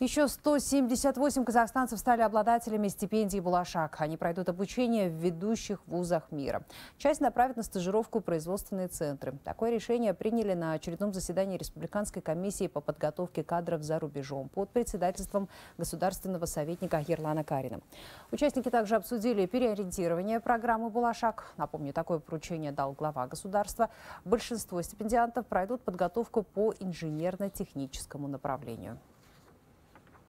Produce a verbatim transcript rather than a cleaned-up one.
Еще сто семьдесят восемь казахстанцев стали обладателями стипендий «Болашак». Они пройдут обучение в ведущих вузах мира. Часть направят на стажировку в производственные центры. Такое решение приняли на очередном заседании Республиканской комиссии по подготовке кадров за рубежом под председательством государственного советника Ерлана Карина. Участники также обсудили переориентирование программы «Болашак». Напомню, такое поручение дал глава государства. Большинство стипендиантов пройдут подготовку по инженерно-техническому направлению.